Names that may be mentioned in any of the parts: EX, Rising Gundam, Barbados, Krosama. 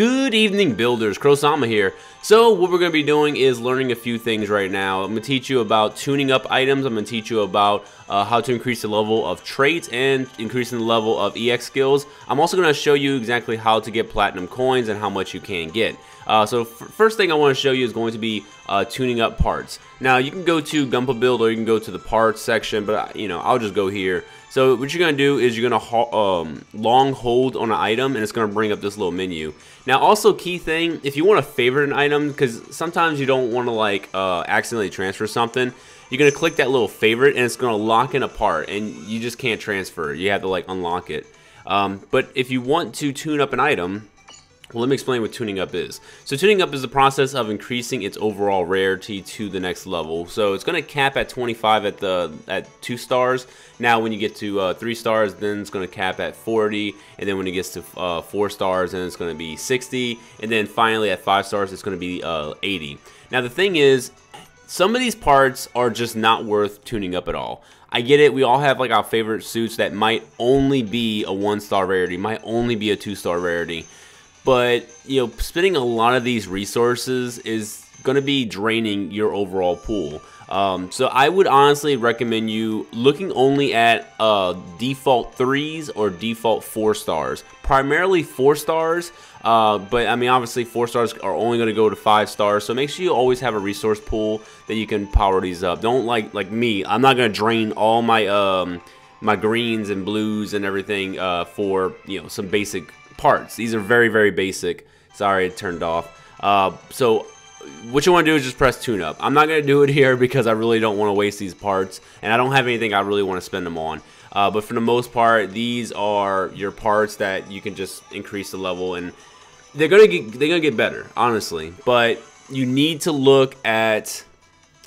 Good evening, builders. Krosama here. So what we're going to be doing is learning a few things right now. I'm going to teach you about tuning up items. I'm going to teach you about how to increase the level of traits and increasing the level of EX skills. I'm also going to show you exactly how to get platinum coins and how much you can get. So first thing I want to show you is going to be tuning up parts. Now you can go to Gundam Build or you can go to the parts section, but you know, I'll just go here. So what you're going to do is you're going to long hold on an item and it's going to bring up this little menu. Now also, key thing, if you want to favorite an item, because sometimes you don't want to like accidentally transfer something, you're going to click that little favorite and it's going to lock in a part and you just can't transfer. You have to like unlock it. But if you want to tune up an item, well, let me explain what tuning up is. So tuning up is the process of increasing its overall rarity to the next level. So it's going to cap at 25 at 2 stars. Now when you get to 3 stars, then it's going to cap at 40, and then when it gets to 4 stars, then it's going to be 60, and then finally at 5 stars, it's going to be 80. Now the thing is, some of these parts are just not worth tuning up at all. I get it, we all have like our favorite suits that might only be a 1-star rarity, might only be a 2-star rarity. But, you know, spending a lot of these resources is going to be draining your overall pool. So I would honestly recommend you looking only at default 3s or default 4 stars. Primarily 4 stars, but I mean obviously 4 stars are only going to go to 5 stars. So make sure you always have a resource pool that you can power these up. Don't like me, I'm not going to drain all my my greens and blues and everything for, you know, some basic parts. These are very, very basic. Sorry, it turned off. So what you want to do is just press tune up. I'm not going to do it here because I really don't want to waste these parts and I don't have anything I really want to spend them on, but for the most part these are your parts that you can just increase the level and they're gonna get better, honestly. But you need to look at,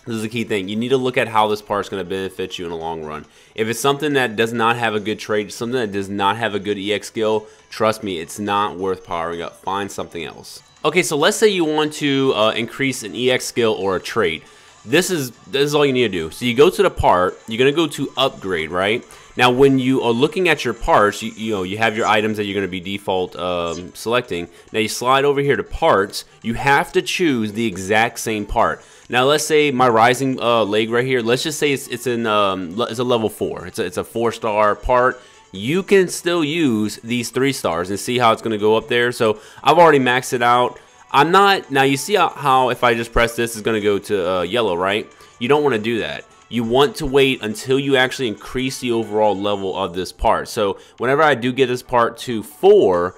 this is the key thing, you need to look at how this part is going to benefit you in the long run. If it's something that does not have a good trait, something that does not have a good EX skill, trust me, it's not worth powering up. Find something else. Okay, so let's say you want to increase an EX skill or a trait. This is all you need to do. So you go to the part, you're going to go to upgrade, right? Now when you are looking at your parts, you know, you have your items that you're going to be default selecting. Now you slide over here to parts, you have to choose the exact same part. Now let's say my rising leg right here, let's just say it's a level 4. It's a 4-star part. You can still use these 3 stars and see how it's going to go up there. So I've already maxed it out. I'm not, now you see how if I just press this, it's going to go to yellow, right? You don't want to do that. You want to wait until you actually increase the overall level of this part. So whenever I do get this part to 4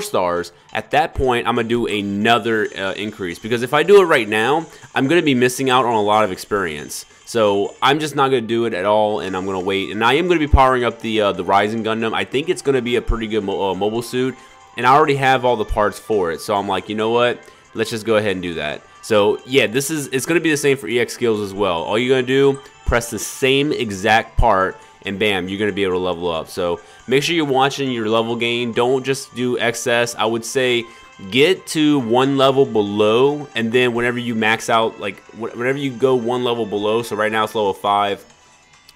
stars, at that point I'm going to do another increase, because if I do it right now, I'm going to be missing out on a lot of experience. So I'm just not going to do it at all, and I'm going to wait. And I am going to be powering up the Rising Gundam. I think it's going to be a pretty good mobile suit. And I already have all the parts for it, so I'm like, you know what, let's just go ahead and do that. So yeah, this is, it's going to be the same for EX skills as well. All you're going to do, press the same exact part, and bam, you're going to be able to level up. So make sure you're watching your level gain. Don't just do excess. I would say get to one level below, and then whenever you max out, like whenever you go one level below, so right now it's level 5.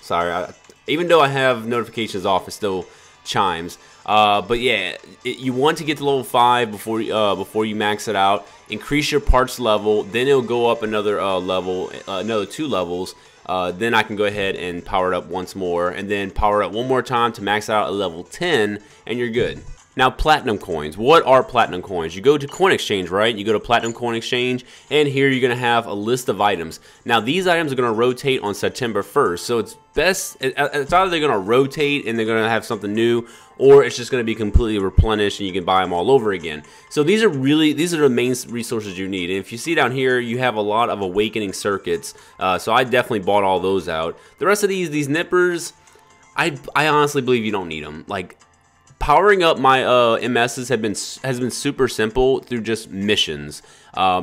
Sorry, even though I have notifications off, it's still chimes. But yeah, you want to get to level 5 before you max it out. Increase your parts level, then it'll go up another level, another 2 levels. Then I can go ahead and power it up once more, and then power it up one more time to max out at level 10, and you're good. Now, platinum coins. What are platinum coins? You go to Coin Exchange, right? You go to Platinum Coin Exchange, and here you're going to have a list of items. Now, these items are going to rotate on September 1st, so it's best, it's either they're going to rotate and they're going to have something new, or it's just going to be completely replenished and you can buy them all over again. So these are really, these are the main resources you need. And if you see down here, you have a lot of awakening circuits, so I definitely bought all those out. The rest of these nippers, I honestly believe you don't need them. Like, powering up my MSs has been super simple through just missions,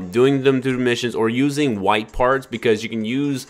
doing them through missions or using white parts, because you can use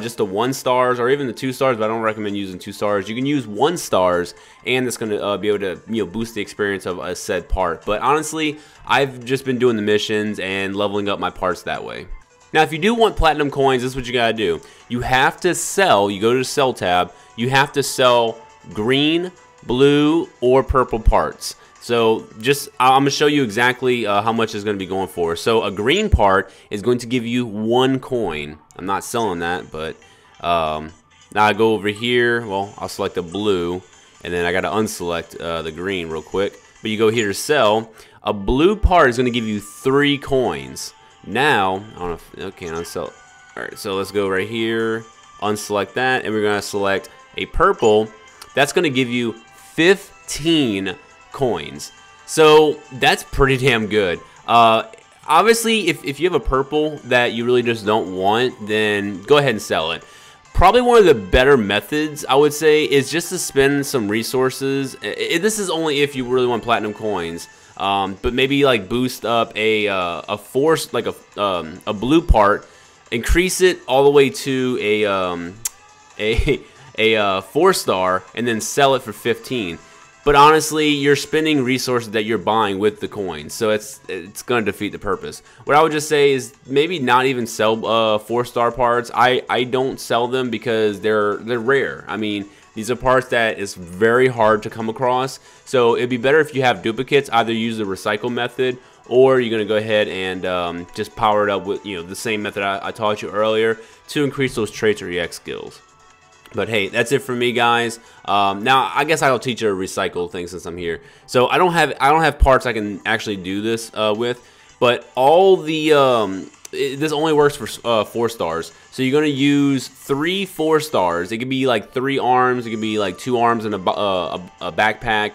just the 1 stars or even the 2 stars, but I don't recommend using 2 stars. You can use 1 stars, and it's going to be able to, you know, boost the experience of a said part. But honestly, I've just been doing the missions and leveling up my parts that way. Now, if you do want platinum coins, this is what you gotta do. You have to sell. You go to the sell tab. You have to sell green, blue, or purple parts. So just, I'm going to show you exactly how much it's going to be going for. So a green part is going to give you 1 coin. I'm not selling that, but now I go over here. Well, I'll select the blue, and then I got to unselect the green real quick. But you go here to sell. A blue part is going to give you 3 coins. Now, I don't know if, okay, unsell. All right, so let's go right here, unselect that, and we're going to select a purple. That's going to give you 15 coins. So that's pretty damn good. Obviously if you have a purple that you really just don't want, then go ahead and sell it. Probably one of the better methods, I would say, is just to spend some resources. This is only if you really want platinum coins, but maybe like boost up a force, like a blue part, increase it all the way to a 4-star, and then sell it for 15. But honestly, you're spending resources that you're buying with the coins, so it's going to defeat the purpose. What I would just say is maybe not even sell 4-star parts. I don't sell them because they're rare. I mean, these are parts that is very hard to come across. So it'd be better if you have duplicates. Either use the recycle method, or you're going to go ahead and just power it up with, you know, the same method I taught you earlier to increase those traits or EX skills. But hey, that's it for me, guys. Now I guess I'll teach you a recycle thing since I'm here. So I don't have parts I can actually do this with, but all the this only works for 4 stars. So you're gonna use 3 4-stars. It could be like 3 arms. It could be like 2 arms and a backpack.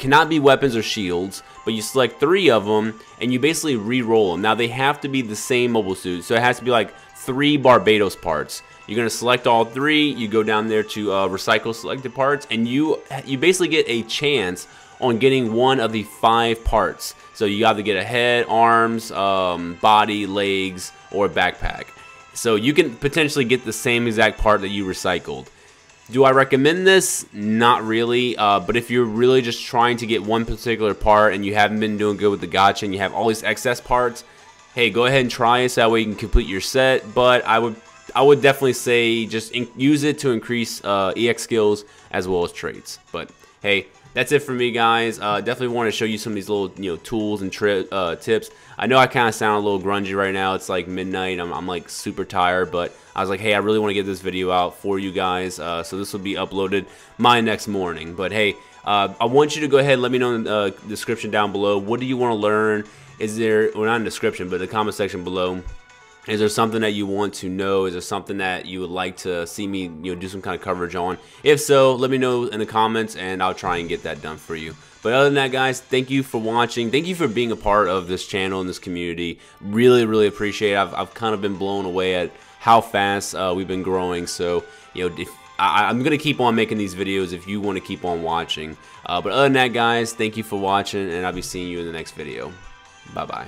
Cannot be weapons or shields, but you select 3 of them and you basically re-roll them. Now they have to be the same mobile suit, so it has to be like 3 Barbados parts. You're gonna select all 3. You go down there to recycle selected parts, and you basically get a chance on getting one of the 5 parts. So you have to get a head, arms, body, legs, or backpack. So you can potentially get the same exact part that you recycled. Do I recommend this? Not really, but if you're really just trying to get one particular part and you haven't been doing good with the gacha and you have all these excess parts, hey, go ahead and try it so that way you can complete your set. But I would definitely say just use it to increase EX skills as well as traits. But hey, that's it for me, guys. Definitely want to show you some of these little, you know, tools and tips. I know I kind of sound a little grungy right now. It's like midnight. I'm like super tired, but I was like, hey, I really want to get this video out for you guys. So this will be uploaded my next morning. But hey, I want you to go ahead and let me know in the description down below. What do you want to learn? Is there, well, not in the description, but the comment section below. Is there something that you want to know? Is there something that you would like to see me, you know, do some kind of coverage on? If so, let me know in the comments, and I'll try and get that done for you. But other than that, guys, thank you for watching. Thank you for being a part of this channel and this community. Really, really appreciate it. I've kind of been blown away at how fast we've been growing. So, you know, if I'm going to keep on making these videos if you want to keep on watching. But other than that, guys, thank you for watching, and I'll be seeing you in the next video. Bye-bye.